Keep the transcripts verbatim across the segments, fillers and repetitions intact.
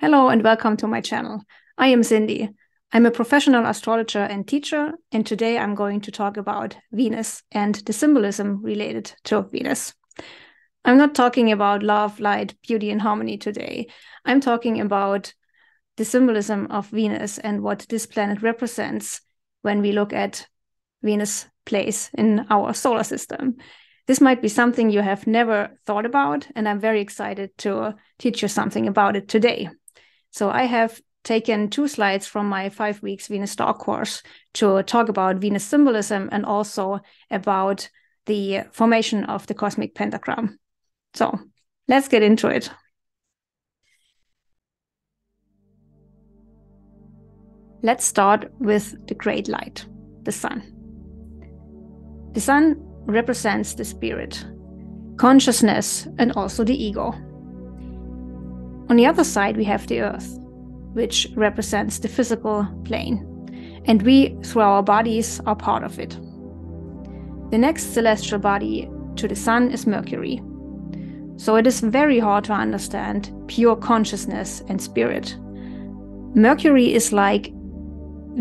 Hello and welcome to my channel. I am Sindy. I'm a professional astrologer and teacher, and today I'm going to talk about Venus and the symbolism related to Venus. I'm not talking about love, light, beauty, and harmony today. I'm talking about the symbolism of Venus and what this planet represents when we look at Venus' place in our solar system. This might be something you have never thought about, and I'm very excited to teach you something about it today. So I have taken two slides from my five weeks Venus Star course to talk about Venus symbolism and also about the formation of the cosmic pentagram. So let's get into it. Let's start with the great light, the sun. The sun represents the spirit, consciousness, and also the ego. On the other side, we have the earth, which represents the physical plane, and we, through our bodies, are part of it. The next celestial body to the sun is Mercury. So it is very hard to understand pure consciousness and spirit. Mercury is like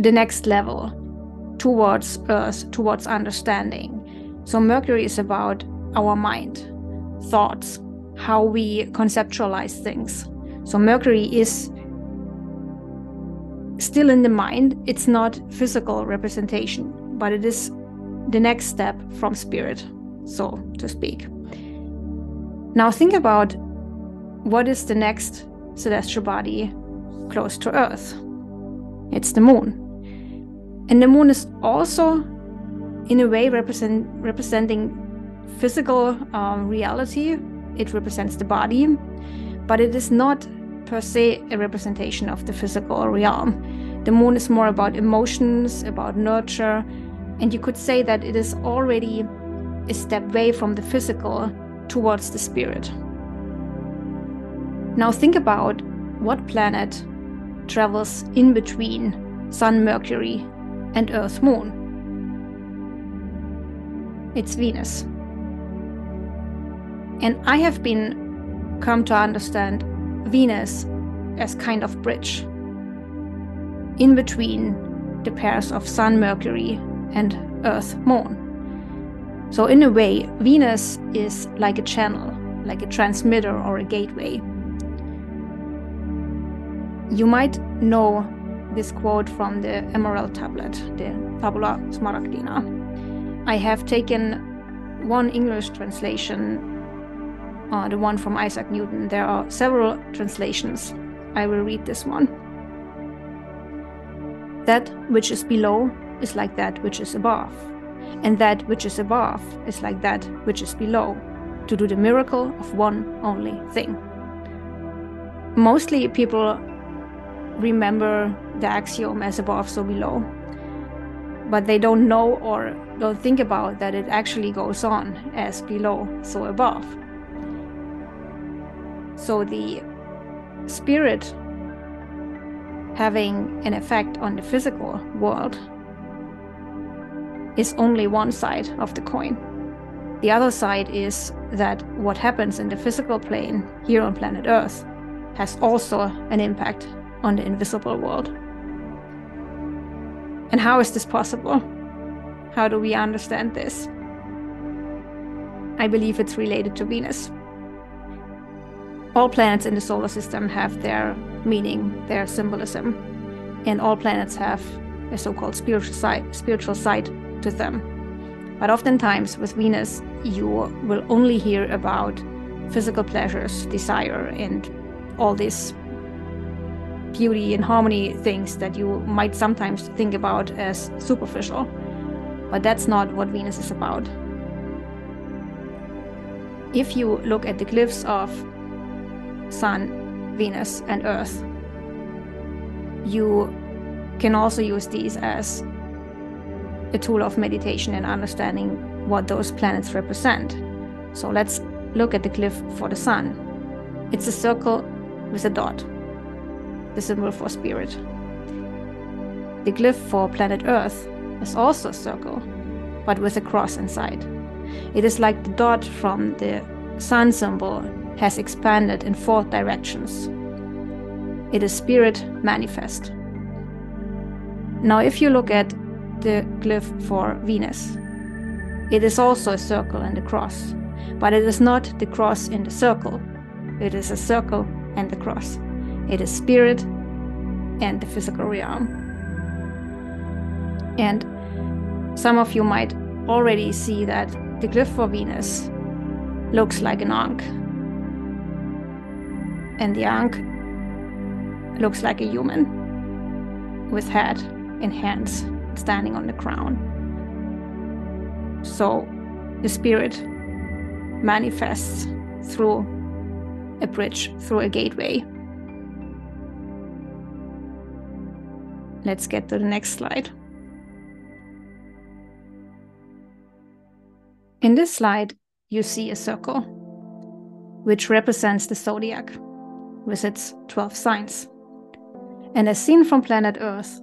the next level towards earth, towards understanding. So Mercury is about our mind, thoughts, how we conceptualize things. So Mercury is still in the mind. It's not physical representation, but it is the next step from spirit, so to speak. Now think about what is the next celestial body close to Earth. It's the moon. And the moon is also in a way represent, representing physical um, reality. It represents the body, but it is not per se a representation of the physical realm. The moon is more about emotions, about nurture, and you could say that it is already a step away from the physical towards the spirit. Now think about what planet travels in between Sun, Mercury, and Earth, Moon. It's Venus. And I have been come to understand Venus as kind of bridge in between the pairs of Sun, Mercury, and Earth, Moon. So in a way, Venus is like a channel, like a transmitter or a gateway. You might know this quote from the Emerald Tablet, the Tabula Smaragdina. I have taken one English translation, uh, the one from Isaac Newton. There are several translations. I will read this one. That which is below is like that which is above, and that which is above is like that which is below, to do the miracle of one only thing. Mostly people remember the axiom as above, so below, but they don't know or don't think about that it actually goes on as below, so above. So the spirit having an effect on the physical world is only one side of the coin. The other side is that what happens in the physical plane here on planet Earth has also an impact on the invisible world. And how is this possible? How do we understand this? I believe it's related to Venus. All planets in the solar system have their meaning, their symbolism, and all planets have a so-called spiritual side, spiritual side to them. But oftentimes with Venus, you will only hear about physical pleasures, desire, and all this beauty and harmony things that you might sometimes think about as superficial. But that's not what Venus is about. If you look at the glyphs of Sun, Venus, and Earth, you can also use these as a tool of meditation and understanding what those planets represent. So let's look at the glyph for the Sun. It's a circle with a dot, the symbol for spirit. The glyph for planet Earth is also a circle, but with a cross inside. It is like the dot from the sun symbol has expanded in four directions. It is spirit manifest. Now, if you look at the glyph for Venus, it is also a circle and a cross, but it is not the cross in the circle. It is a circle and the cross. It is spirit and the physical realm. And some of you might already see that the glyph for Venus looks like an ankh, and the ankh looks like a human with head and hands standing on the crown. So the spirit manifests through a bridge, through a gateway. Let's get to the next slide. In this slide, you see a circle, which represents the zodiac with its twelve signs. And as seen from planet Earth,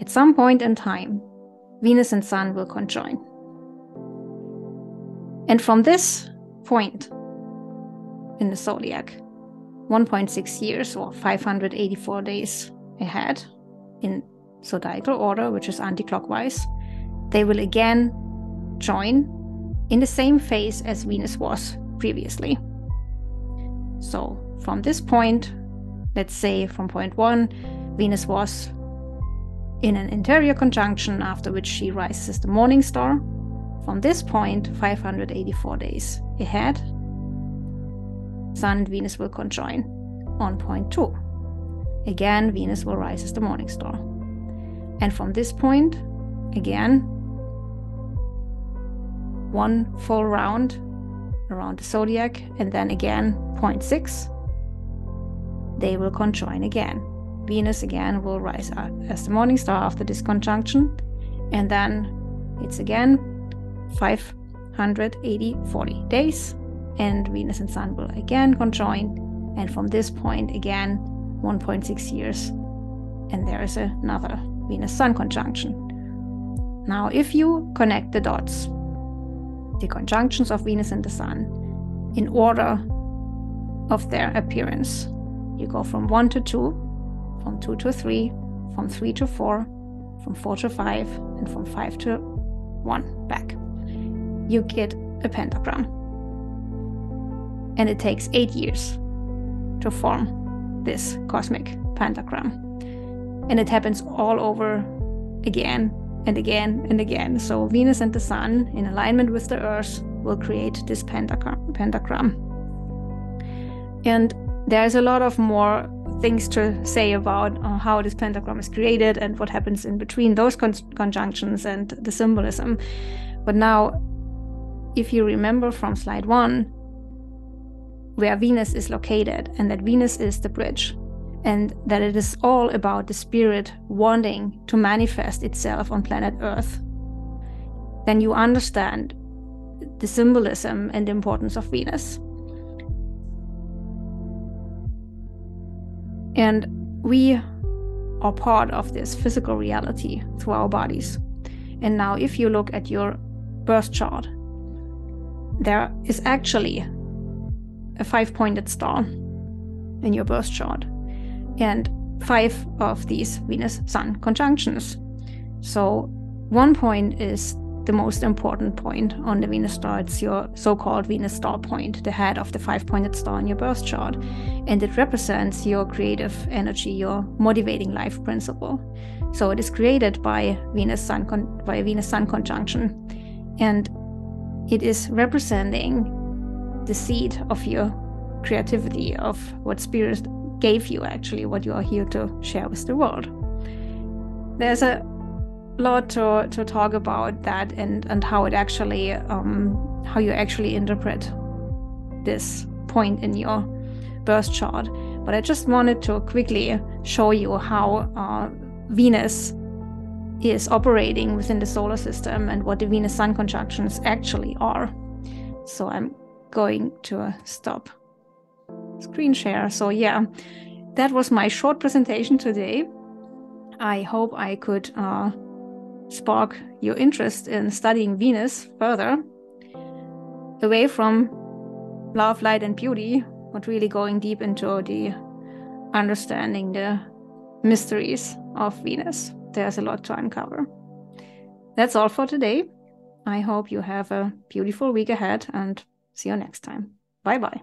at some point in time, Venus and Sun will conjoin. And from this point in the zodiac, one point six years or five hundred eighty-four days ahead in zodiacal order, which is anti-clockwise, they will again join in the same phase as Venus was previously. So from this point, let's say from point one, Venus was in an interior conjunction, after which she rises as the morning star. From this point, five hundred eighty-four days ahead, Sun and Venus will conjoin on point two. Again, Venus will rise as the morning star. And from this point, again, one full round around the zodiac, and then again, point six, they will conjoin again. Venus again will rise as the morning star after this conjunction, and then it's again five hundred eighty, forty days, and Venus and Sun will again conjoin, and from this point again one point six years, and there is another Venus-Sun conjunction. Now, if you connect the dots, the conjunctions of Venus and the Sun, in order of their appearance, you go from one to two, from two to three, from three to four, from four to five, and from five to one back. You get a pentagram. And it takes eight years to form this cosmic pentagram. And it happens all over again and again and again. So Venus and the Sun, in alignment with the Earth, will create this pentagram. pentagram. And there's a lot of more things to say about uh, how this pentagram is created and what happens in between those con conjunctions and the symbolism. But now, if you remember from slide one, where Venus is located, and that Venus is the bridge, and that it is all about the spirit wanting to manifest itself on planet Earth, then you understand the symbolism and the importance of Venus. And we are part of this physical reality through our bodies. And now, if you look at your birth chart, there is actually a five-pointed star in your birth chart, and five of these Venus-Sun conjunctions. So one point is the most important point on the Venus star. It's your so-called Venus star point, the head of the five-pointed star in your birth chart, and it represents your creative energy, your motivating life principle. So it is created by Venus Sun con by Venus Sun conjunction, and it is representing the seed of your creativity, of what spirit gave you, actually what you are here to share with the world. There's a lot to, to talk about that, and and how it actually um, how you actually interpret this point in your birth chart, but I just wanted to quickly show you how uh, Venus is operating within the solar system and what the Venus-Sun conjunctions actually are. So I'm going to stop screen share. So yeah, that was my short presentation today. I hope I could uh, spark your interest in studying Venus further, away from love, light, and beauty, but really going deep into the understanding the mysteries of Venus. There's a lot to uncover. That's all for today. I hope you have a beautiful week ahead and see you next time. Bye-bye.